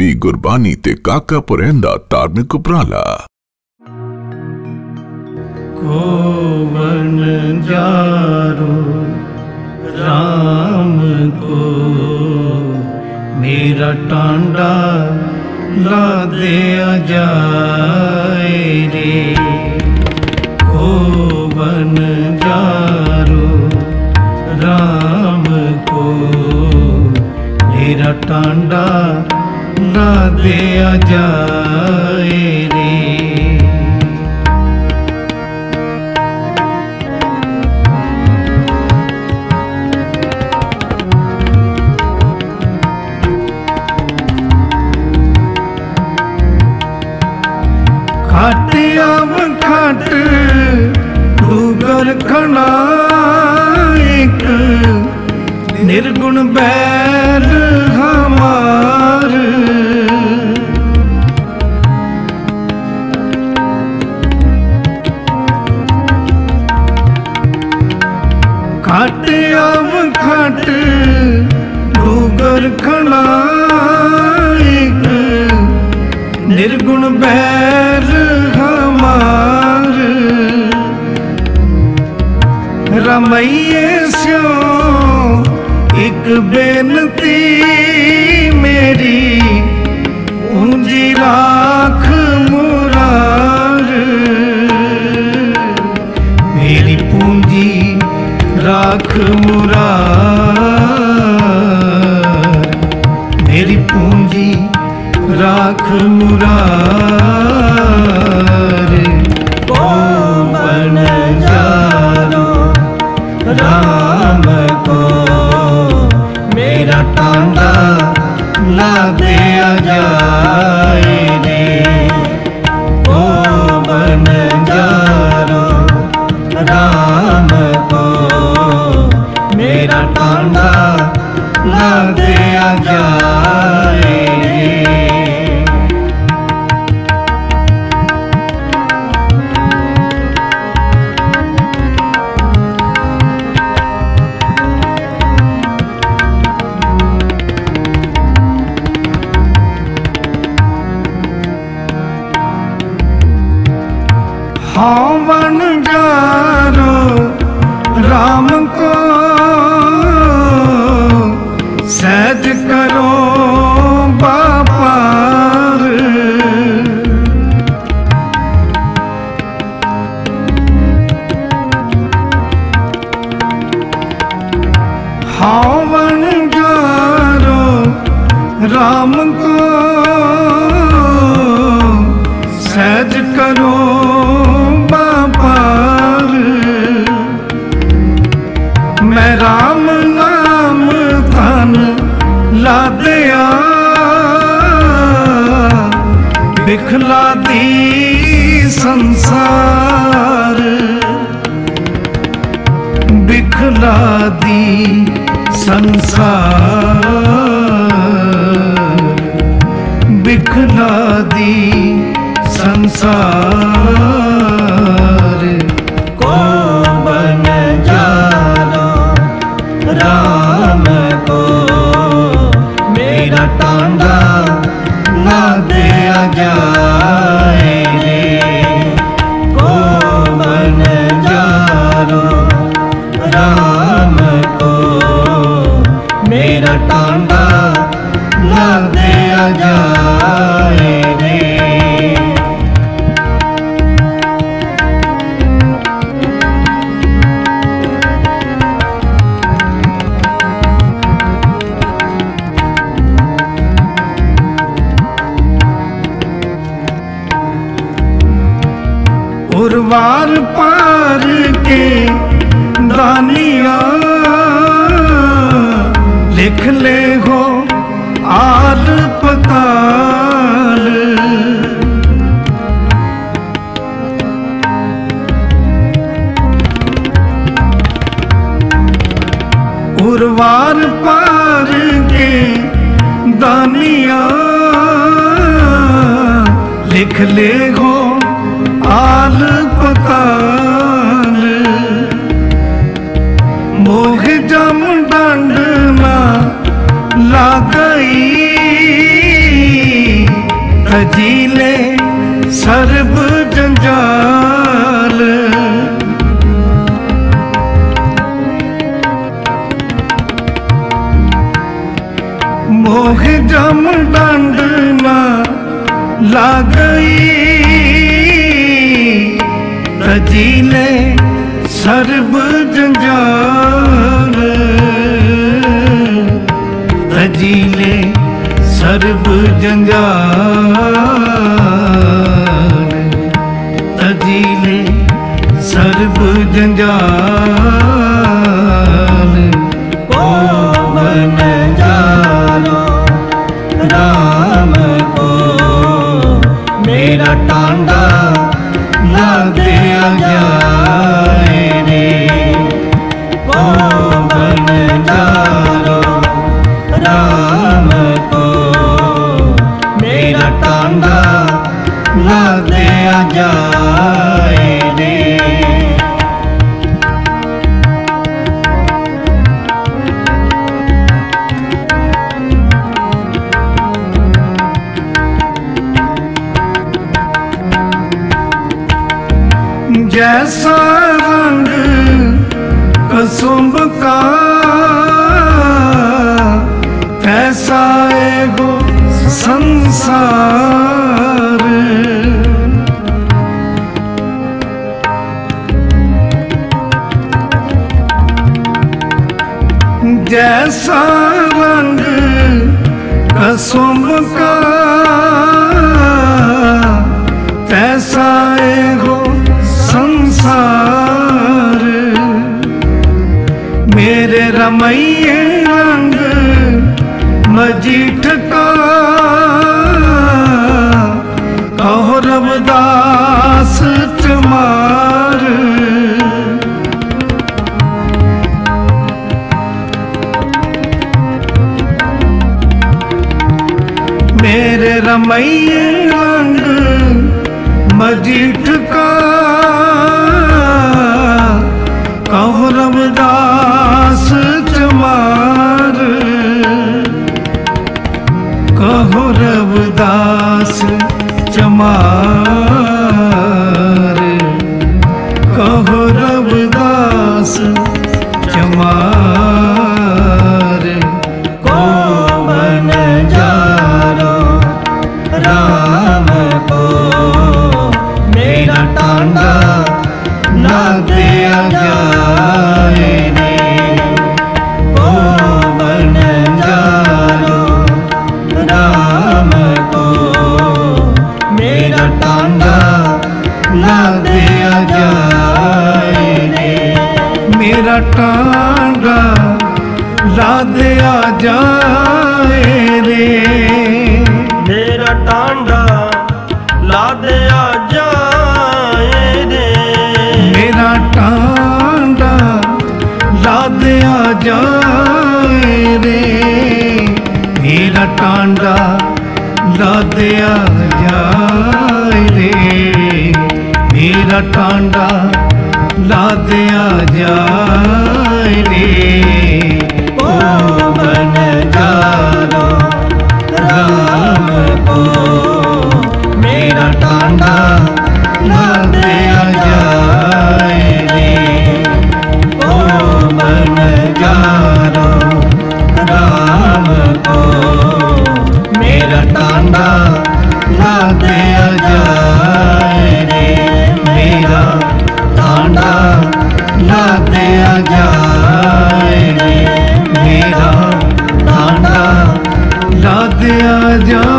We Gurbani ते काका पुरैंदा धार्मिक उपराला। कोवन जारो राम को मेरा टांडा ला दिया जाए रे। कोवन जारो राम को मेरा टांडा ला दिया जाए रे। खाटिया खाट डूगर खना एक निर्गुण बैल हमार। खाटिया खाट डूगर खना एक निर्गुण बैल हमार। रमैये स्यो एक बेनती मेरी ऊंजी राख मुरार। मेरी पूंजी राख मुरार, मेरी पूंजी राख मुरार। कोवन जारो राम को मेरा टांडा ला दिया जाए रे। कोवन जारो राम को मेरा टांडा ला दिया जाए रे। हवन जारो राम को सहज करो बापार। हवन जारो राम को सहज करो बिखला दी संसार, बिखला दी संसार, बिखला दी संसार। कोवन जारो राम को मेरा टांडा ला दिया जाए रे। कोवन जारो राम को मेरा टांडा ला दिया जाए रे। उर्वार पार के दानिया लिख ले हो आल पताल। उर्वार पार के दानिया लिख ले हो आल पताल। मोह जम डंड ना लगाई जीले सर्ब जंजाल, मोह जम दंड ना लागई, जीले सर्ब जंजाल, जीले सर्ब जंजाल, अजीले सर्ब जंजाल, ओ मन जानो राम को मेरा टांडा लग जाए रे, ओ मन जानो राम को मेरा टांडा लग जाए रे। जैसा रंग कसुंब का ऐसा एगो संसार, जैसा रंग कसुंब का ऐसा एगो संसार, मेरे रमैये रंग मजीठ का, कहो रवदास चमार, मेरे रमैये रंग मजीठ का, कहो रवदास चमार, कहो रवदास चमार, कहो रवदास चमार, को मन जानो राम को मेरा टांडा लग जाए रे, ओ मन जानो राम को मेरा टांडा लग जाए रे, मेरा टांडा लग जाए रे, मेरा टांडा लग जाए रे, मेरा टांडा लग जाए रे, मेरा टांडा लग जाए रे, मेरा टांडा लग जाए रे, ओ मन जानो राम को मेरा टांडा लग जाए रे, ओ मन जानो राम को मेरा टांडा लग जाए रे, मेरा टांडा लग जाए रे, मेरा टांडा लग जाए।